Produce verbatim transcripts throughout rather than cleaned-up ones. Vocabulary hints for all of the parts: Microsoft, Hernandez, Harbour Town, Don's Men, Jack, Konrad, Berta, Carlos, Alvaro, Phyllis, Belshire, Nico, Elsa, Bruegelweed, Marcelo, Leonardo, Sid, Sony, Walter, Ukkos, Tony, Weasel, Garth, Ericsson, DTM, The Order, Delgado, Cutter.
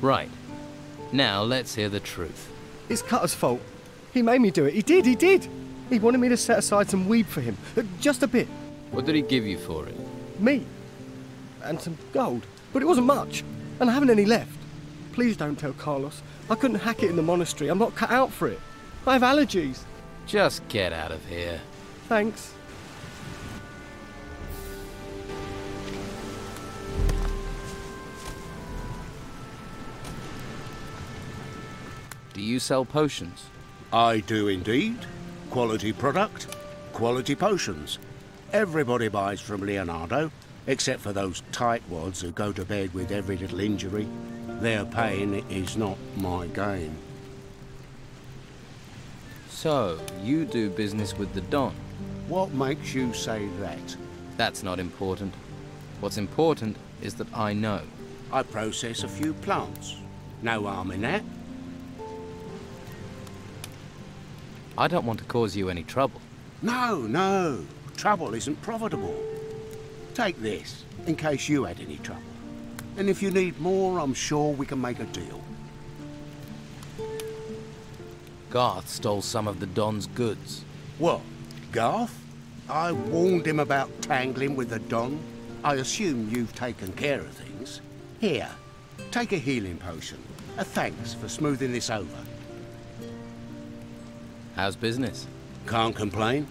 Right. Now let's hear the truth. It's Cutter's fault. He made me do it. He did, he did. He wanted me to set aside some weed for him. Just a bit. What did he give you for it? Meat. And some gold. But it wasn't much. And I haven't any left. Please don't tell Carlos. I couldn't hack it in the monastery. I'm not cut out for it. I have allergies. Just get out of here. Thanks. Do you sell potions? I do indeed. Quality product, quality potions. Everybody buys from Leonardo, except for those tightwads who go to bed with every little injury. Their pain is not my game. So, you do business with the Don? What makes you say that? That's not important. What's important is that I know. I process a few plants. No harm in that. I don't want to cause you any trouble. No, no. Trouble isn't profitable. Take this, in case you had any trouble. And if you need more, I'm sure we can make a deal. Garth stole some of the Don's goods. What? Garth? I warned him about tangling with the Don. I assume you've taken care of things. Here, take a healing potion. A thanks for smoothing this over. How's business? Can't complain.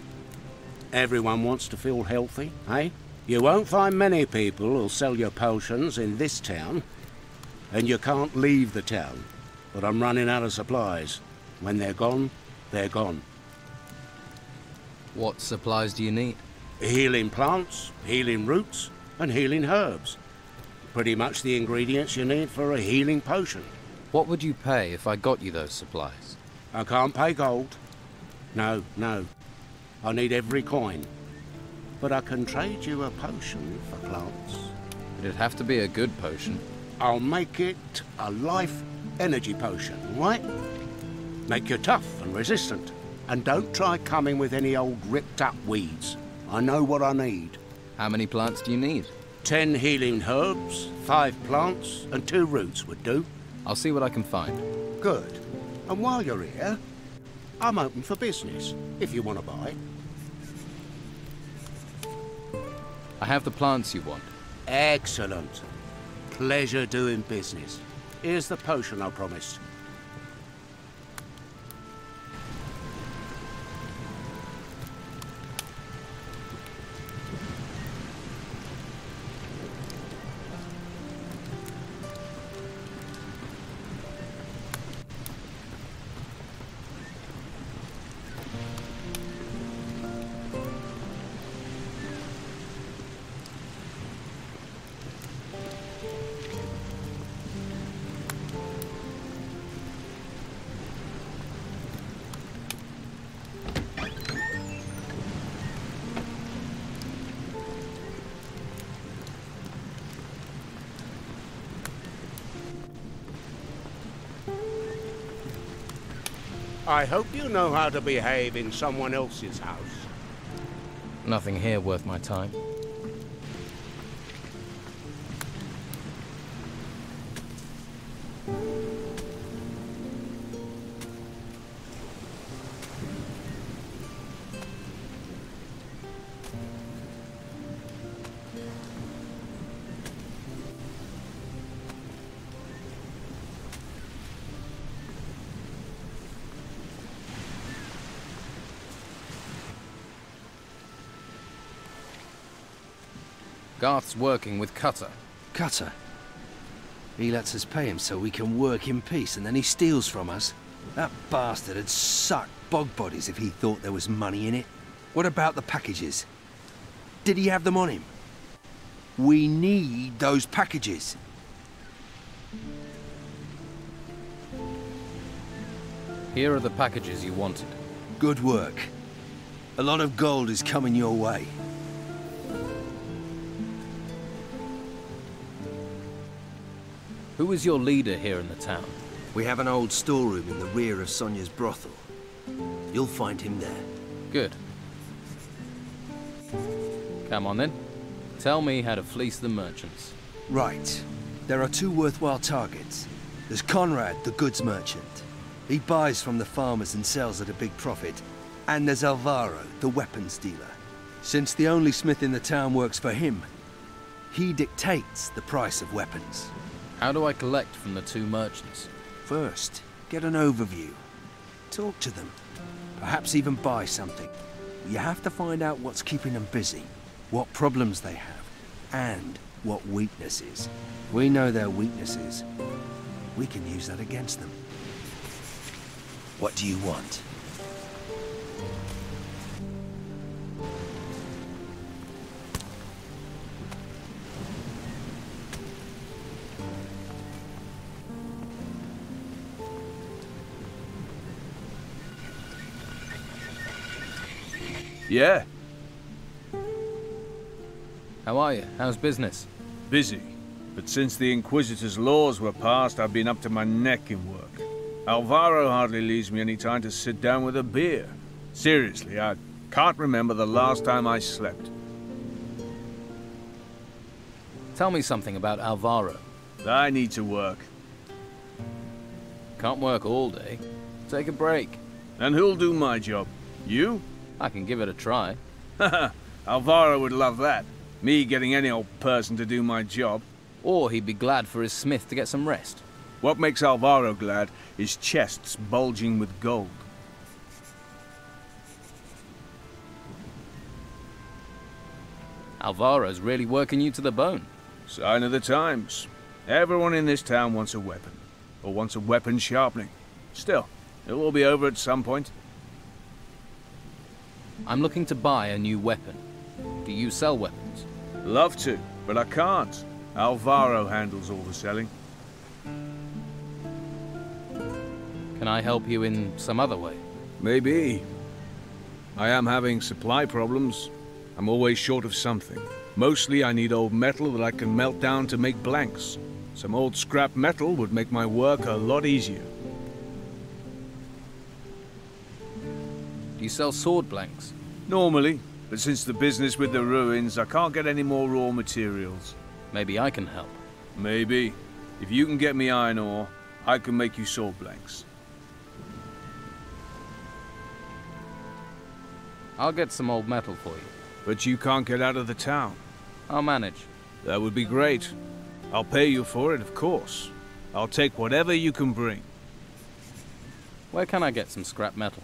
Everyone wants to feel healthy, eh? You won't find many people who'll sell your potions in this town. And you can't leave the town. But I'm running out of supplies. When they're gone, they're gone. What supplies do you need? Healing plants, healing roots, and healing herbs. Pretty much the ingredients you need for a healing potion. What would you pay if I got you those supplies? I can't pay gold. No, no. I need every coin. But I can trade you a potion for plants. It'd have to be a good potion. I'll make it a life energy potion, right? Make you tough and resistant. And don't try coming with any old ripped up weeds. I know what I need. How many plants do you need? Ten healing herbs, five plants, and two roots would do. I'll see what I can find. Good. And while you're here, I'm open for business, if you want to buy. I have the plants you want. Excellent. Pleasure doing business. Here's the potion I promised. I hope you know how to behave in someone else's house. Nothing here worth my time. Garth's working with Cutter. Cutter? He lets us pay him so we can work in peace, and then he steals from us. That bastard would suck bog bodies if he thought there was money in it. What about the packages? Did he have them on him? We need those packages. Here are the packages you wanted. Good work. A lot of gold is coming your way. Who is your leader here in the town? We have an old storeroom in the rear of Sonia's brothel. You'll find him there. Good. Come on then. Tell me how to fleece the merchants. Right. There are two worthwhile targets. There's Konrad, the goods merchant. He buys from the farmers and sells at a big profit. And there's Alvaro, the weapons dealer. Since the only smith in the town works for him, he dictates the price of weapons. How do I collect from the two merchants? First, get an overview. Talk to them. Perhaps even buy something. You have to find out what's keeping them busy, what problems they have, and what weaknesses. We know their weaknesses. We can use that against them. What do you want? Yeah. How are you? How's business? Busy. But since the Inquisitor's laws were passed, I've been up to my neck in work. Alvaro hardly leaves me any time to sit down with a beer. Seriously, I can't remember the last time I slept. Tell me something about Alvaro. I need to work. Can't work all day. Take a break. And who'll do my job? You? I can give it a try. Haha, Alvaro would love that. Me getting any old person to do my job. Or he'd be glad for his smith to get some rest. What makes Alvaro glad is chests bulging with gold. Alvaro's really working you to the bone. Sign of the times. Everyone in this town wants a weapon. Or wants a weapon sharpening. Still, it will be over at some point. I'm looking to buy a new weapon. Do you sell weapons? Love to, but I can't. Alvaro handles all the selling. Can I help you in some other way? Maybe. I am having supply problems. I'm always short of something. Mostly I need old metal that I can melt down to make blanks. Some old scrap metal would make my work a lot easier. Do you sell sword blanks? Normally, but since the business with the ruins, I can't get any more raw materials. Maybe I can help. Maybe. If you can get me iron ore, I can make you sword blanks. I'll get some old metal for you. But you can't get out of the town. I'll manage. That would be great. I'll pay you for it, of course. I'll take whatever you can bring. Where can I get some scrap metal?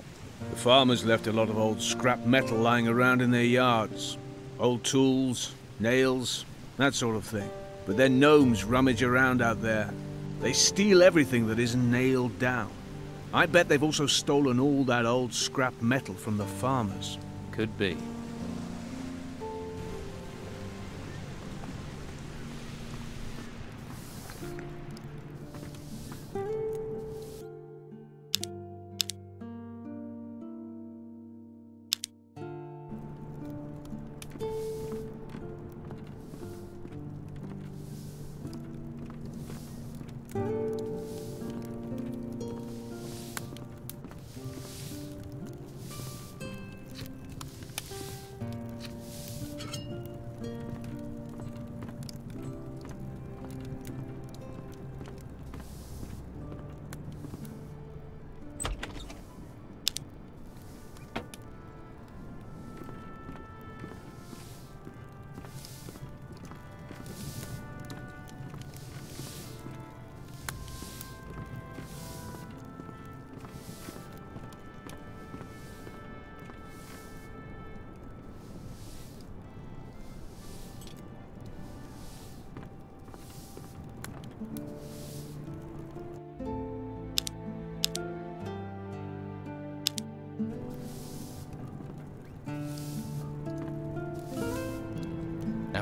The farmers left a lot of old scrap metal lying around in their yards. Old tools, nails, that sort of thing. But then gnomes rummage around out there. They steal everything that isn't nailed down. I bet they've also stolen all that old scrap metal from the farmers. Could be.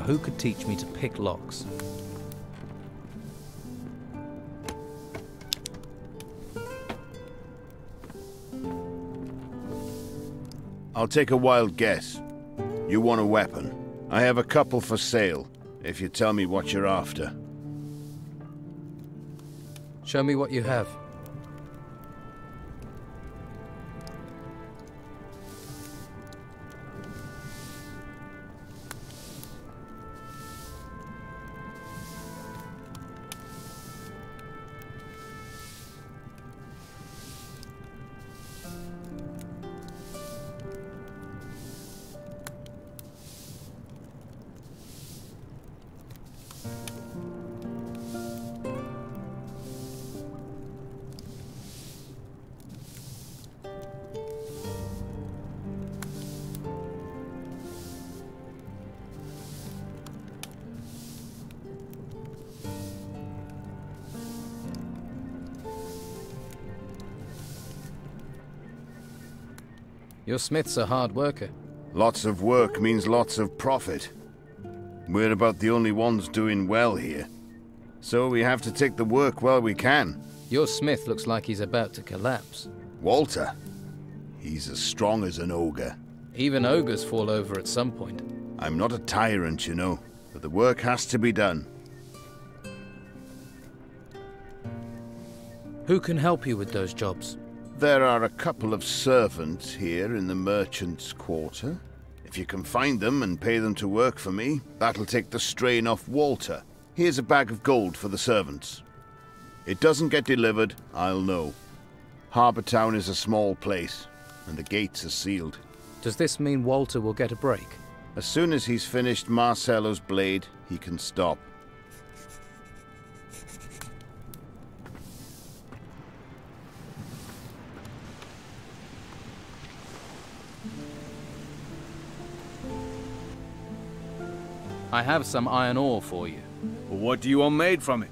Who could teach me to pick locks? I'll take a wild guess. You want a weapon. I have a couple for sale, if you tell me what you're after. Show me what you have. Your smith's a hard worker. Lots of work means lots of profit. We're about the only ones doing well here. So we have to take the work while we can. Your smith looks like he's about to collapse. Walter? He's as strong as an ogre. Even ogres fall over at some point. I'm not a tyrant, you know, but the work has to be done. Who can help you with those jobs? There are a couple of servants here in the merchant's quarter. If you can find them and pay them to work for me, that'll take the strain off Walter. Here's a bag of gold for the servants. It doesn't get delivered, I'll know. Harbour Town is a small place, and the gates are sealed. Does this mean Walter will get a break? As soon as he's finished Marcelo's blade, he can stop. I have some iron ore for you. Well, what do you want made from it?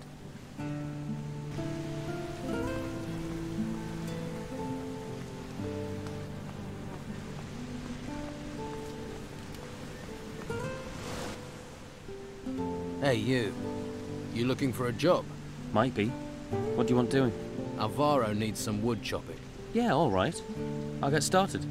Hey, you. You looking for a job? Might be. What do you want doing? Alvaro needs some wood chopping. Yeah, all right. I'll get started.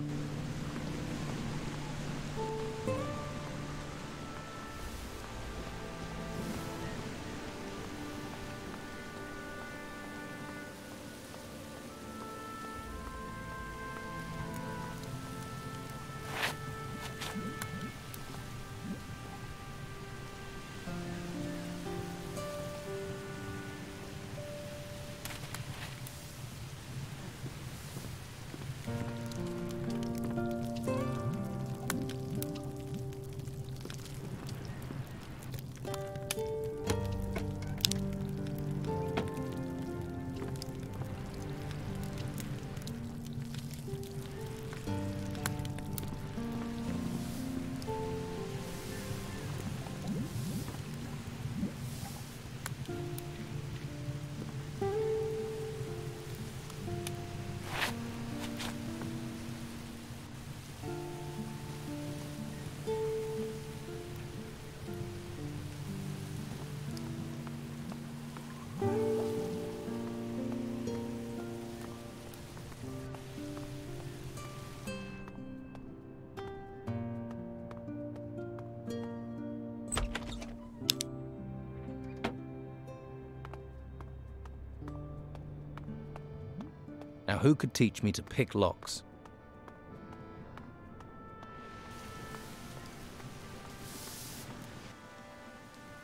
Now, who could teach me to pick locks?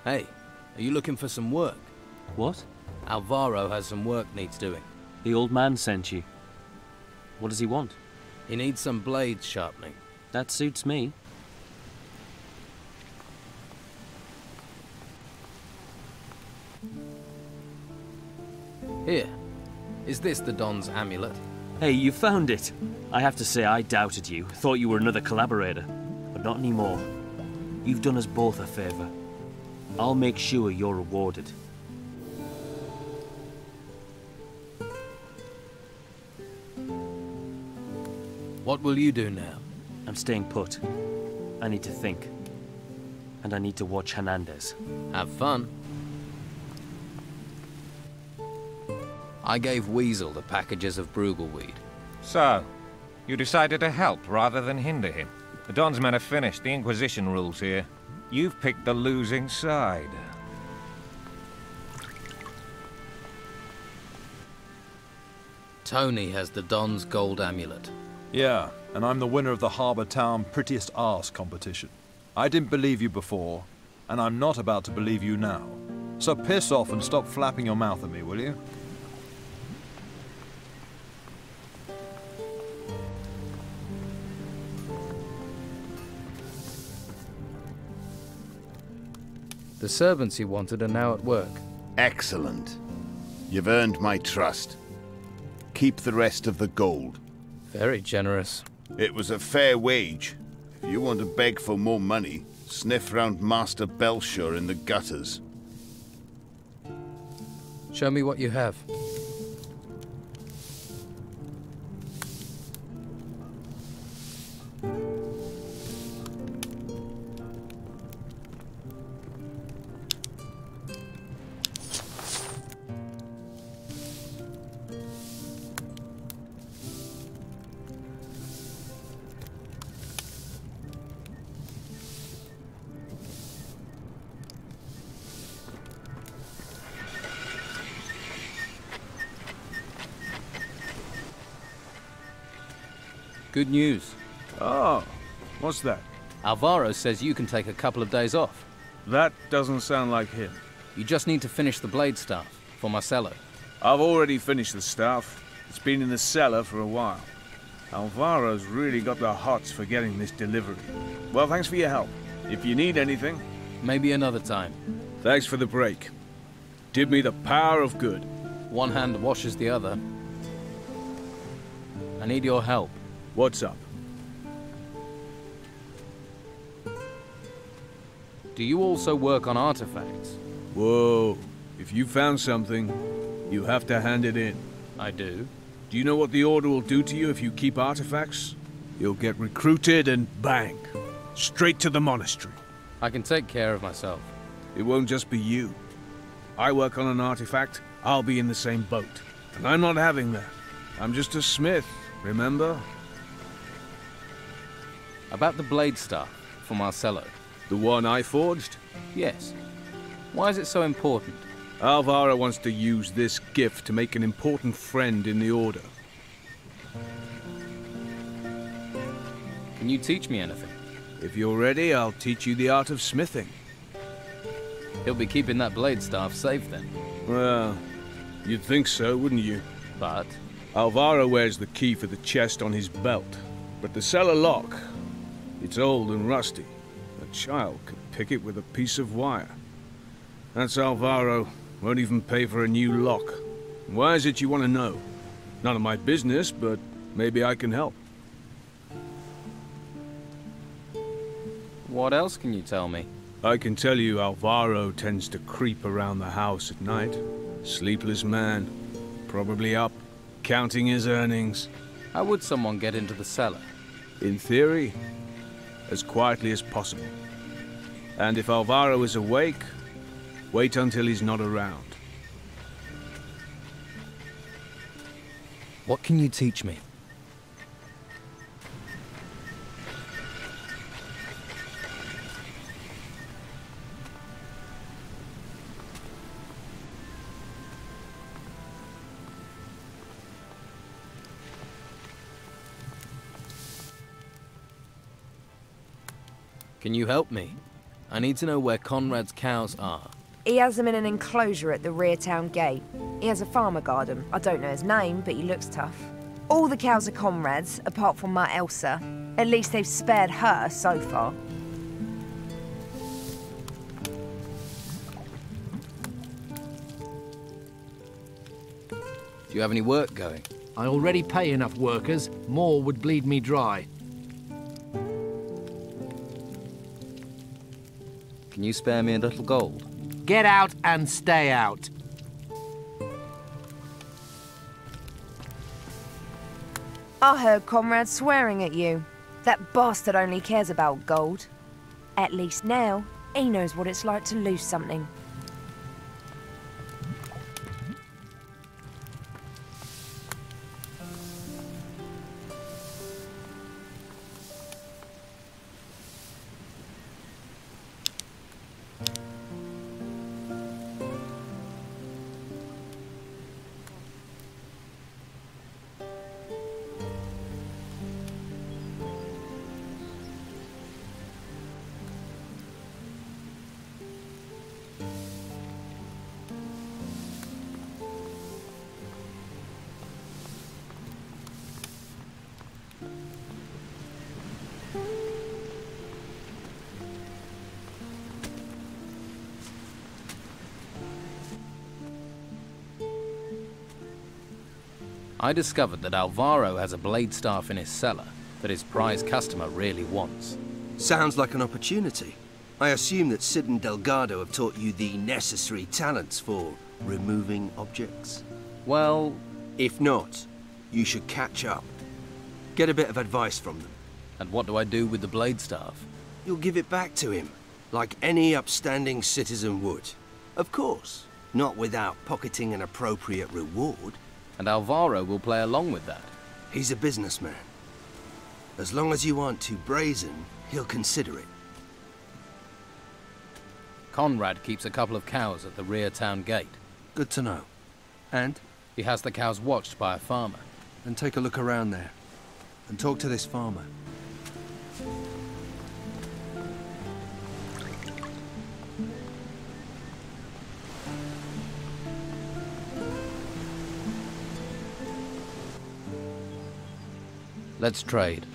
Hey, are you looking for some work? What? Alvaro has some work needs doing. The old man sent you. What does he want? He needs some blades sharpening. That suits me. Here. Is this the Don's amulet? Hey, you found it. I have to say I doubted you, thought you were another collaborator. But not anymore. You've done us both a favor. I'll make sure you're rewarded. What will you do now? I'm staying put. I need to think. And I need to watch Hernandez. Have fun. I gave Weasel the packages of Bruegelweed. So, you decided to help rather than hinder him. The Don's men have finished the Inquisition rules here. You've picked the losing side. Tony has the Don's gold amulet. Yeah, and I'm the winner of the Harbour Town Prettiest Arse competition. I didn't believe you before, and I'm not about to believe you now. So piss off and stop flapping your mouth at me, will you? The servants he wanted are now at work. Excellent. You've earned my trust. Keep the rest of the gold. Very generous. It was a fair wage. If you want to beg for more money, sniff round Master Belshire in the gutters. Show me what you have. Good news. Oh, what's that? Alvaro says you can take a couple of days off. That doesn't sound like him. You just need to finish the blade staff for Marcelo. I've already finished the staff. It's been in the cellar for a while. Alvaro's really got the hots for getting this delivery. Well, thanks for your help. If you need anything... Maybe another time. Thanks for the break. Did me the power of good. One hand washes the other. I need your help. What's up? Do you also work on artifacts? Whoa. If you found something, you have to hand it in. I do. Do you know what the Order will do to you if you keep artifacts? You'll get recruited and bang. Straight to the monastery. I can take care of myself. It won't just be you. I work on an artifact, I'll be in the same boat. And I'm not having that. I'm just a smith, remember? About the blade staff for Marcelo. The one I forged? Yes. Why is it so important? Alvaro wants to use this gift to make an important friend in the Order. Can you teach me anything? If you're ready, I'll teach you the art of smithing. He'll be keeping that blade staff safe then. Well, you'd think so, wouldn't you? But? Alvaro wears the key for the chest on his belt. But the cellar lock, it's old and rusty. A child could pick it with a piece of wire. That's Alvaro. Won't even pay for a new lock. Why is it you want to know? None of my business, but maybe I can help. What else can you tell me? I can tell you Alvaro tends to creep around the house at night. Sleepless man. Probably up, counting his earnings. How would someone get into the cellar? In theory, as quietly as possible. And if Alvaro is awake, wait until he's not around. What can you teach me? Can you help me? I need to know where Konrad's cows are. He has them in an enclosure at the rear town gate. He has a farm garden. I don't know his name, but he looks tough. All the cows are Konrad's, apart from my Elsa. At least they've spared her so far. Do you have any work going? I already pay enough workers. More would bleed me dry. Can you spare me a little gold? Get out and stay out. I heard Konrad swearing at you. That bastard only cares about gold. At least now, he knows what it's like to lose something. I discovered that Alvaro has a blade staff in his cellar that his prize customer really wants. Sounds like an opportunity. I assume that Sid and Delgado have taught you the necessary talents for removing objects? Well... If not, you should catch up. Get a bit of advice from them. And what do I do with the blade staff? You'll give it back to him, like any upstanding citizen would. Of course, not without pocketing an appropriate reward. And Alvaro will play along with that. He's a businessman. As long as you aren't too brazen, he'll consider it. Konrad keeps a couple of cows at the rear town gate. Good to know. And? He has the cows watched by a farmer. Then take a look around there. and talk to this farmer. Let's trade.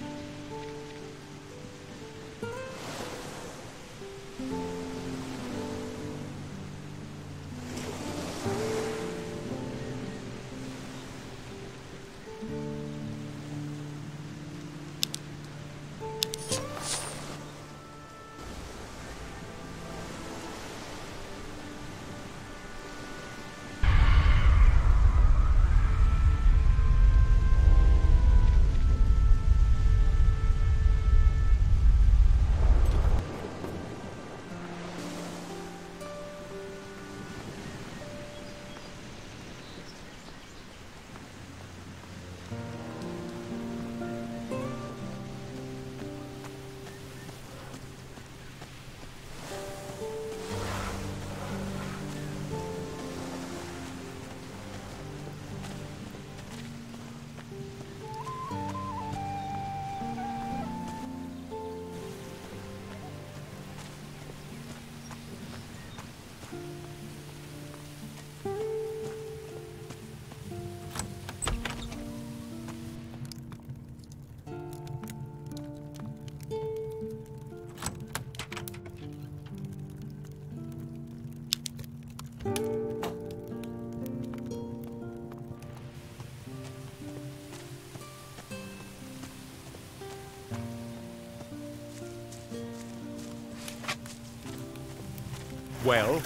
Well,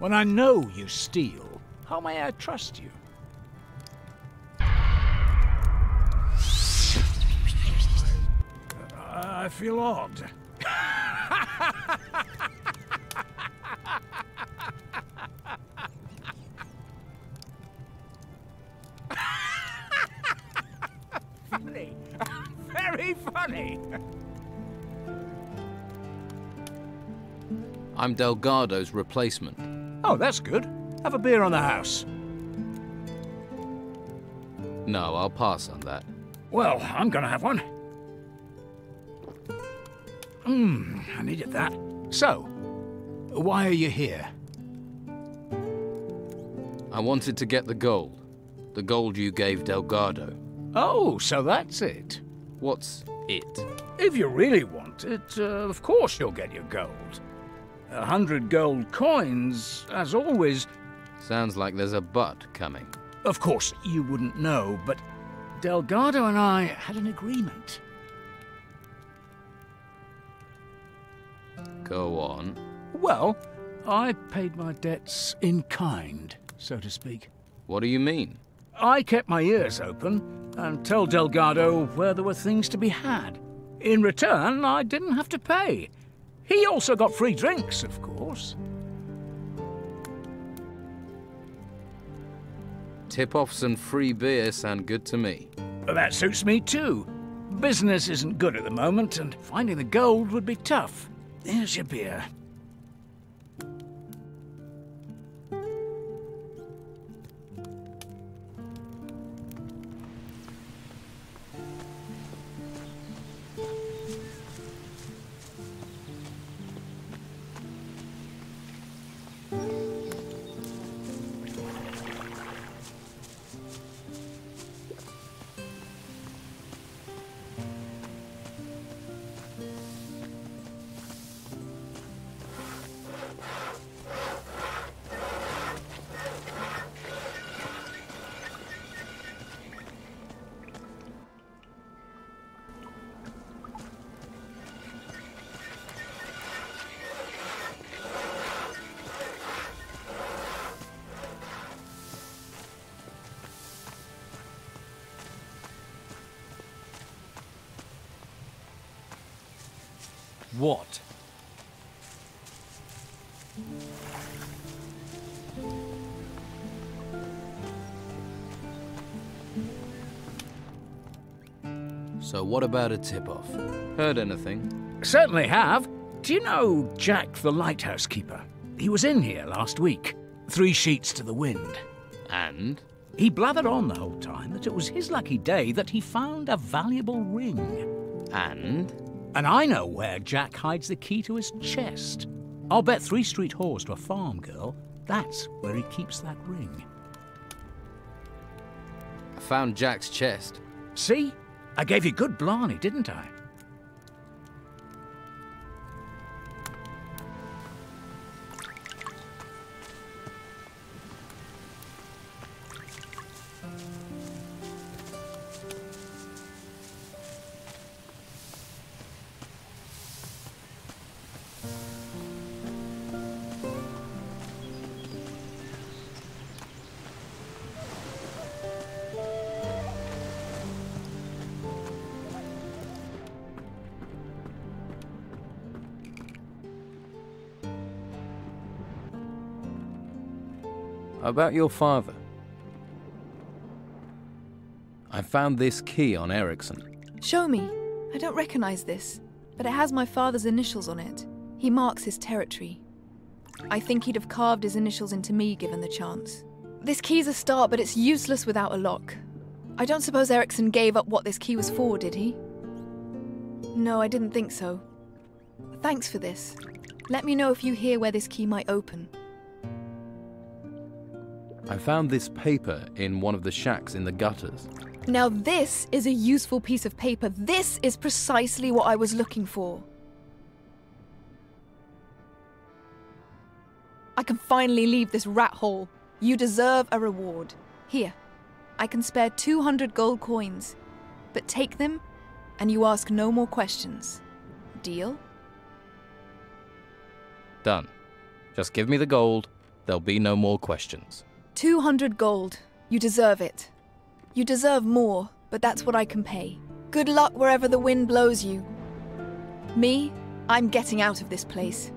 when I know you steal, how may I trust you? I feel odd. I'm Delgado's replacement. Oh, that's good. Have a beer on the house. No, I'll pass on that. Well, I'm gonna have one. Mmm, I needed that. So, why are you here? I wanted to get the gold. The gold you gave Delgado. Oh, so that's it. What's it? If you really want it, uh, of course you'll get your gold. A hundred gold coins, as always. Sounds like there's a but coming. Of course, you wouldn't know, but Delgado and I had an agreement. Go on. Well, I paid my debts in kind, so to speak. What do you mean? I kept my ears open and told Delgado where there were things to be had. In return, I didn't have to pay. He also got free drinks, of course. Tip-offs and free beer sound good to me. That suits me too. Business isn't good at the moment, and finding the gold would be tough. Here's your beer. What? So what about a tip-off? Heard anything? Certainly have. Do you know Jack the lighthouse keeper? He was in here last week, three sheets to the wind. And? He blathered on the whole time that it was his lucky day that he found a valuable ring. And? And I know where Jack hides the key to his chest. I'll bet three street whores to a farm girl. That's where he keeps that ring. I found Jack's chest. See? I gave you good blarney, didn't I? About your father. I found this key on Ericsson. Show me. I don't recognize this, but it has my father's initials on it. He marks his territory. I think he'd have carved his initials into me given the chance. This key's a start, but it's useless without a lock. I don't suppose Ericsson gave up what this key was for, did he? No, I didn't think so. Thanks for this. Let me know if you hear where this key might open. I found this paper in one of the shacks in the gutters. Now this is a useful piece of paper. This is precisely what I was looking for. I can finally leave this rat hole. You deserve a reward. Here, I can spare two hundred gold coins, but take them and you ask no more questions. Deal? Done. Just give me the gold. There'll be no more questions. two hundred gold. You deserve it. You deserve more, but that's what I can pay. Good luck wherever the wind blows you. Me, I'm getting out of this place.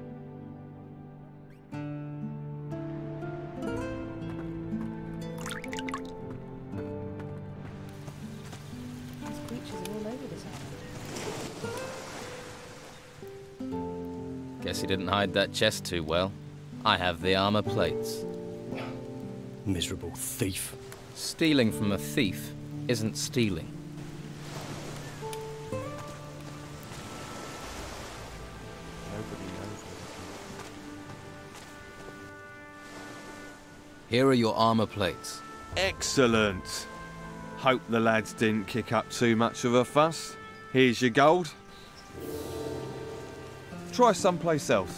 Guess he didn't hide that chest too well. I have the armor plates. Miserable thief. Stealing from a thief isn't stealing. Here are your armor plates. Excellent. Hope the lads didn't kick up too much of a fuss. Here's your gold. Try someplace else.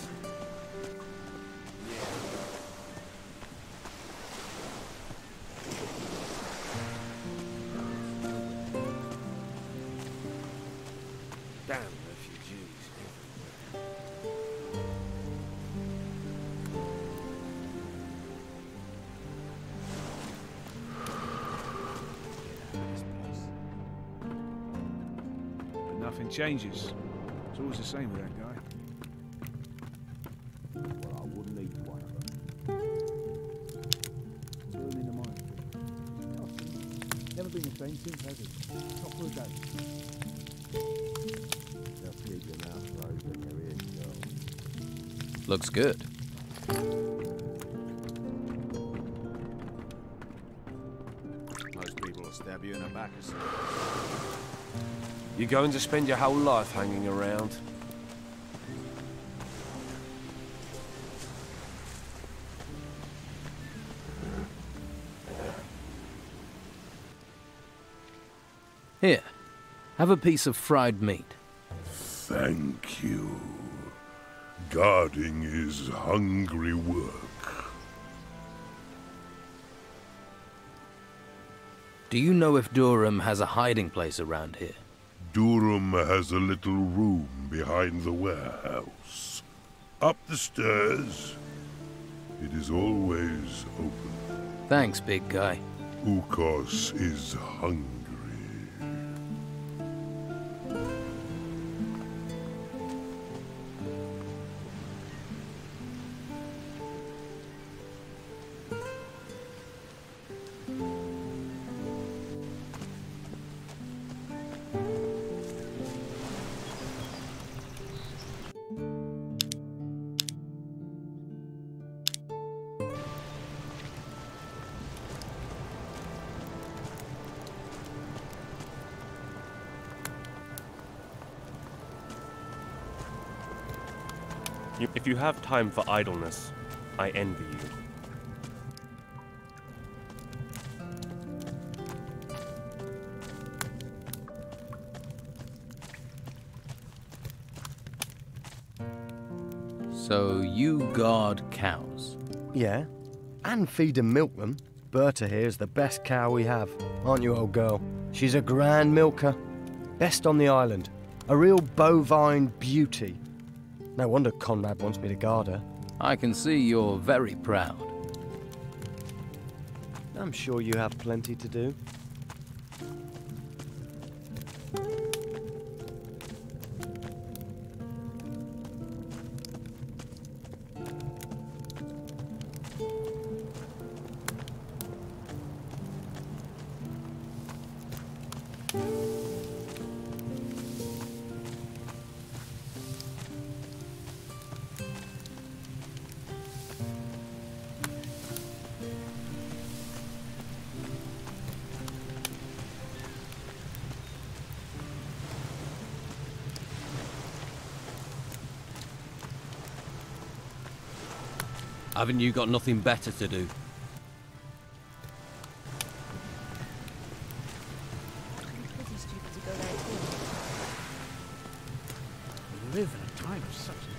Changes. It's always the same with that guy. Well, I wouldn't eat one of them. In the mind. Never been the same since, has it? Not for a day. Looks good. Most people will stab you in the back or something. You're going to spend your whole life hanging around. Here, have a piece of fried meat. Thank you. Guarding is hungry work. Do you know if Durham has a hiding place around here? Durham has a little room behind the warehouse. Up the stairs. It is always open. Thanks, big guy. Ukkos is hungry. If you have time for idleness, I envy you. So you guard cows? Yeah, and feed and milk them. Berta here is the best cow we have, aren't you, old girl? She's a grand milker, best on the island, a real bovine beauty. No wonder Konrad wants me to guard her. I can see you're very proud. I'm sure you have plenty to do. Haven't you got nothing better to do? Pretty stupid to go there too. We live in a time of such a challenge.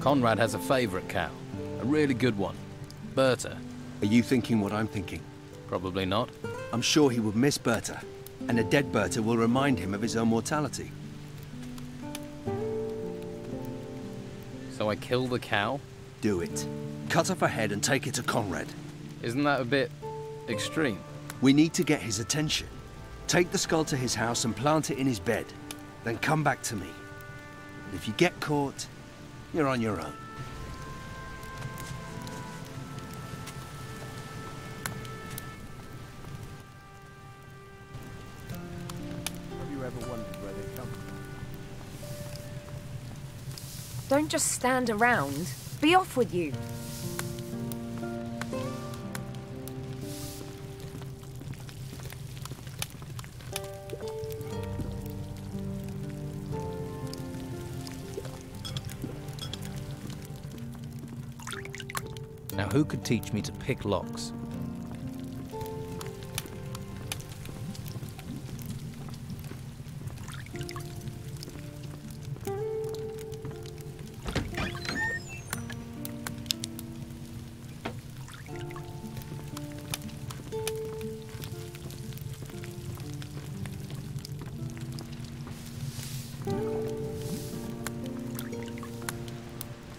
Konrad has a favourite cow, a really good one, Berta. Are you thinking what I'm thinking? Probably not. I'm sure he would miss Berta, and a dead Berta will remind him of his own mortality. So I kill the cow? Do it. Cut off her head and take it to Konrad. Isn't that a bit extreme? We need to get his attention. Take the skull to his house and plant it in his bed, then come back to me. And if you get caught, you're on your own. Have you ever wondered where they come from? Don't just stand around. Be off with you. Who could teach me to pick locks?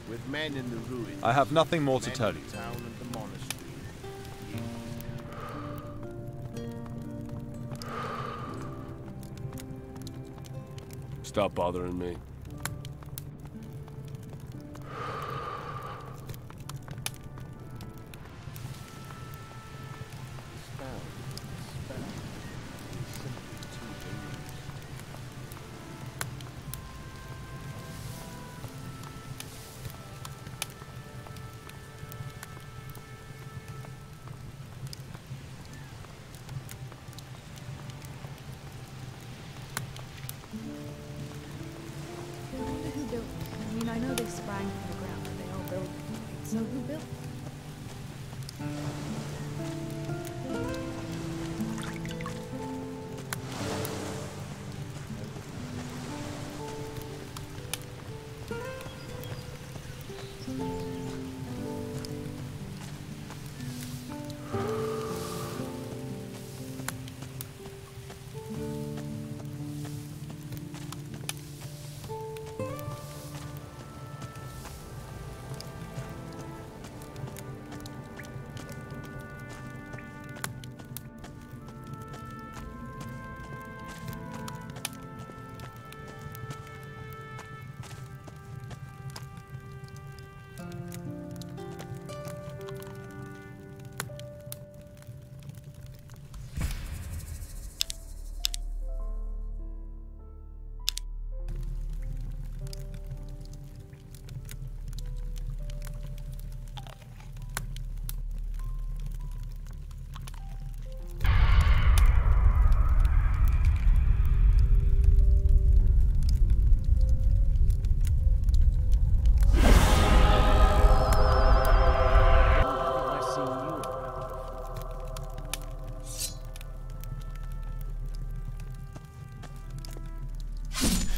With men in the ruins, I have nothing more to tell you. Stop bothering me.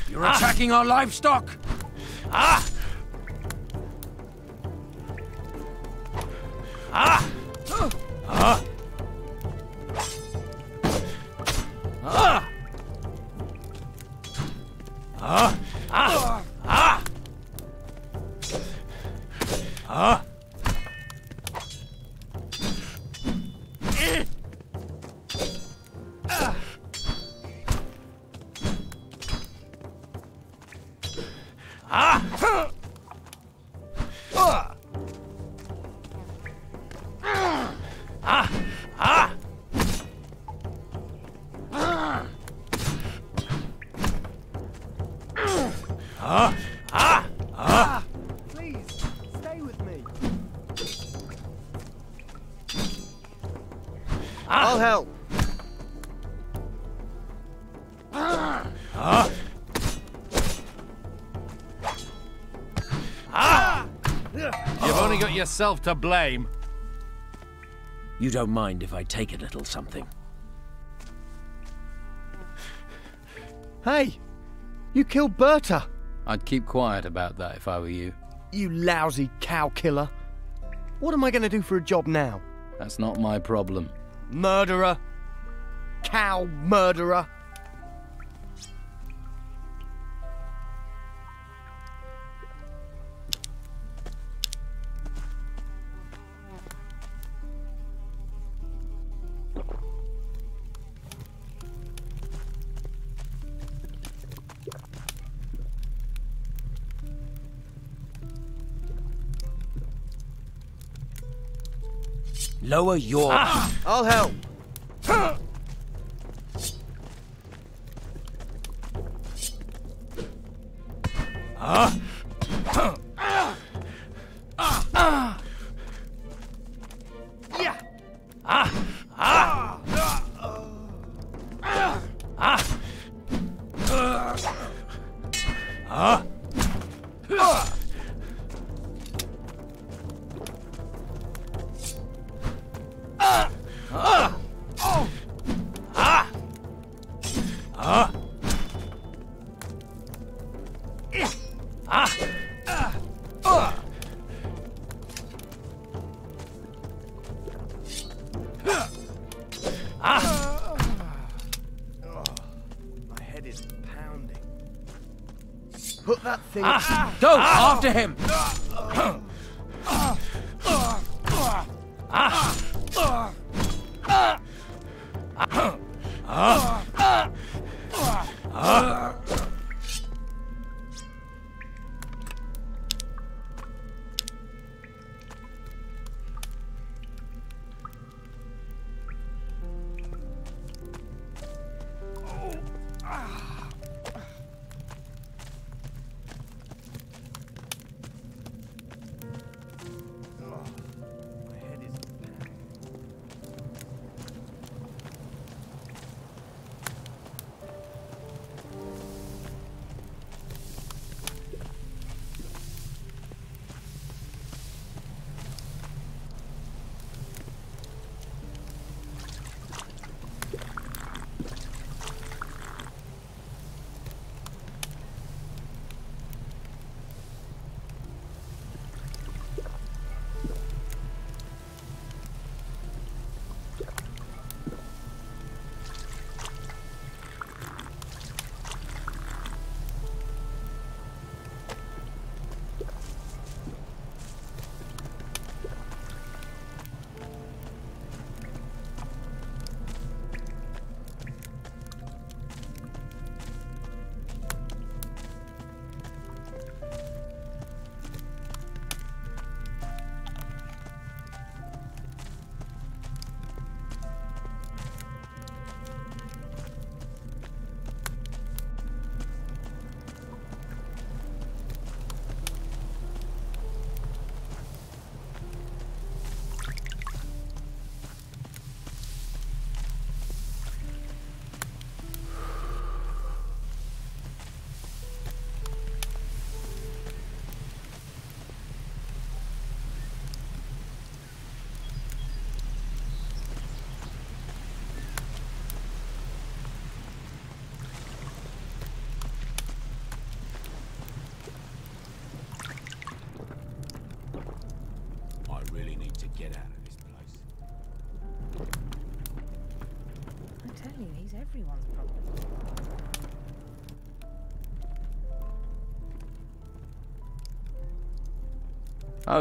You're ah. attacking our livestock! Ah! Ah! Ah! Ah! Ah! Ah! Ah! Ah! Ah! Yourself to blame. You don't mind if I take a little something? Hey, you killed Berta. I'd keep quiet about that if I were you. You lousy cow killer. What am I going to do for a job now? That's not my problem. Murderer. Cow murderer. Lower your... Ah, I'll help. Huh. Huh? Huh. Ah. Ah. Ah. Yeah. Ah. Ah. Ah. Ah. Ah. Ah. Ah, go ah, after him! Ah, ah, ah, ah, ah, ah, ah. He's everyone's problem.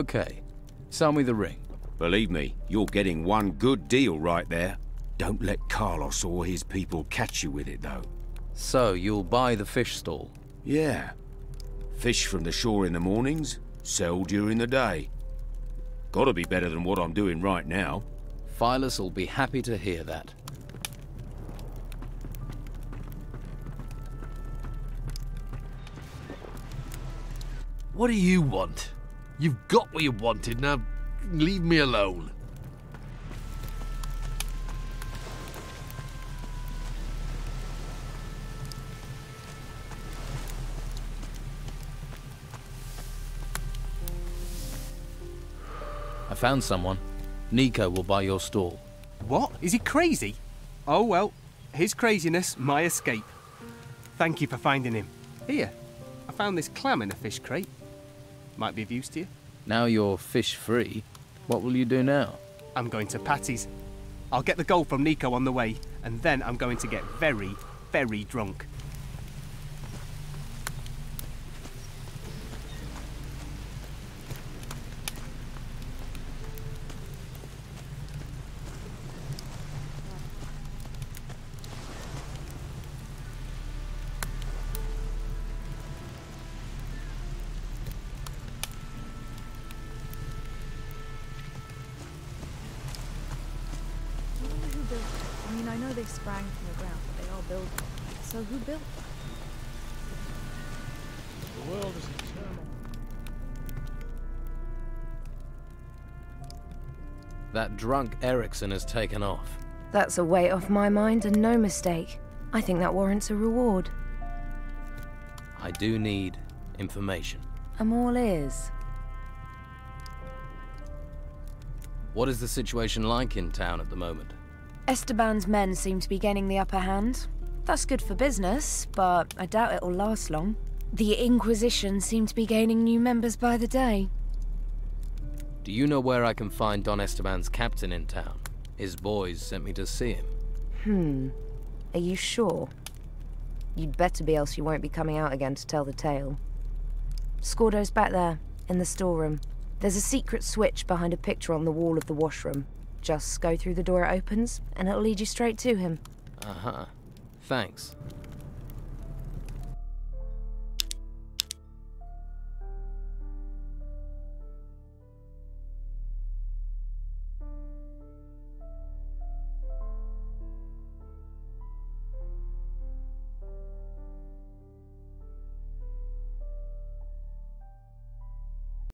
Okay, sell me the ring. Believe me, you're getting one good deal right there. Don't let Carlos or his people catch you with it, though. So, you'll buy the fish stall? Yeah. Fish from the shore in the mornings, sell during the day. Gotta be better than what I'm doing right now. Phyllis will be happy to hear that. What do you want? You've got what you wanted, now leave me alone. I found someone. Nico will buy your stall. What? Is he crazy? Oh well, his craziness, my escape. Thank you for finding him. Here, I found this clam in a fish crate. Might be of use to you. Now you're fish-free, what will you do now? I'm going to Patty's. I'll get the gold from Nico on the way, and then I'm going to get very, very drunk. That drunk Ericsson has taken off. That's a weight off my mind and no mistake. I think that warrants a reward. I do need information. I'm all ears. What is the situation like in town at the moment? Esteban's men seem to be gaining the upper hand. That's good for business, but I doubt it'll last long. The Inquisition seem to be gaining new members by the day. Do you know where I can find Don Esteban's captain in town? His boys sent me to see him. Hmm. Are you sure? You'd better be, else you won't be coming out again to tell the tale. Scordo's back there, in the storeroom. There's a secret switch behind a picture on the wall of the washroom. Just go through the door it opens, and it'll lead you straight to him. Uh-huh. Thanks.